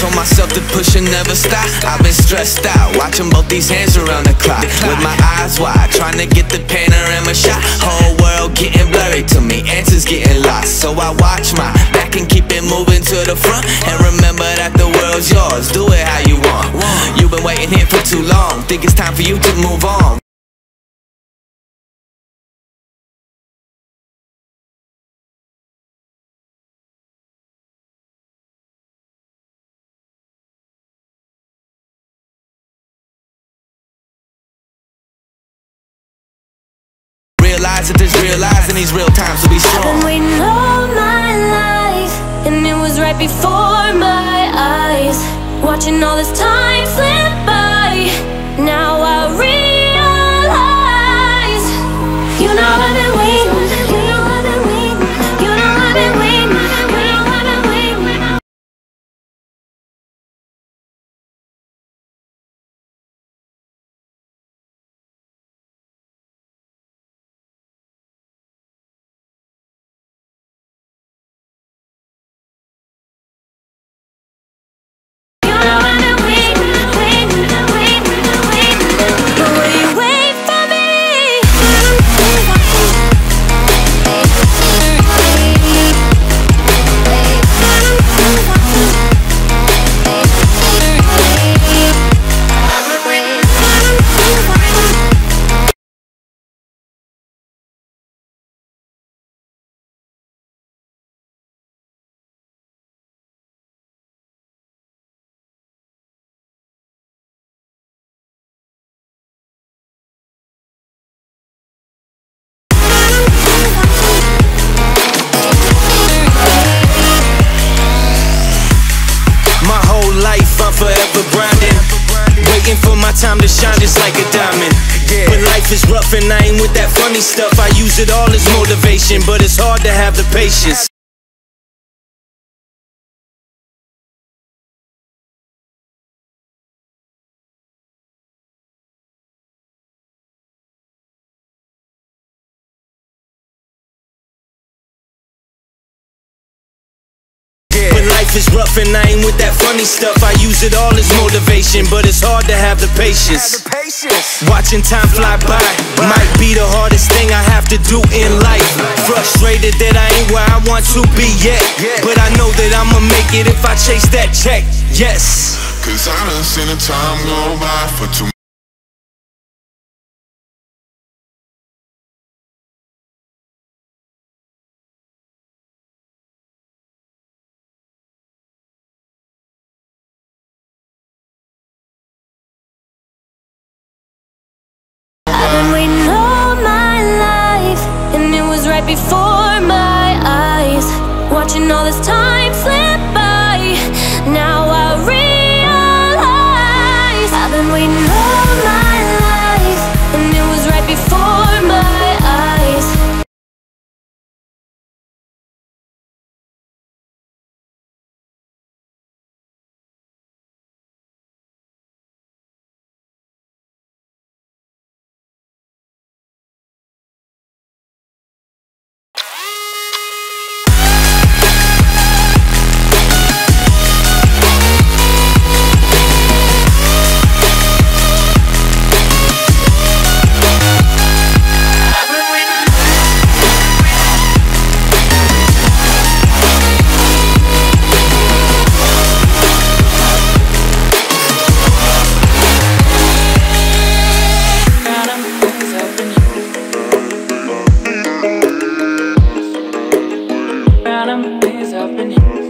Told myself to push and never stop. I've been stressed out, watching both these hands around the clock, with my eyes wide, trying to get the panorama shot. Whole world getting blurry to me, answers getting lost. So I watch my back and keep it moving to the front, and remember that the world's yours, do it how you want. You've been waiting here for too long, think it's time for you to move on. Realize that there's real lies and these real times will be strong. I've been waiting all my life, and it was right before my eyes, watching all this time slip by. Now I realize, you know I've been waiting, you know I've been waiting, you know I've been waiting, you know I've been waiting. Forever grinding, waiting for my time to shine just like a diamond. When life is rough and I ain't with that funny stuff, I use it all as motivation, but it's hard to have the patience. It's rough and I ain't with that funny stuff, I use it all as motivation, but it's hard to have the patience. Watching time fly by might be the hardest thing I have to do in life. Frustrated that I ain't where I want to be yet, but I know that I'ma make it if I chase that check. Yes, cause I done seen the time go by for too much. Before my eyes, watching all this time slip by. Now I realize I've been waiting all my life, and it was right before my eyes. Happening.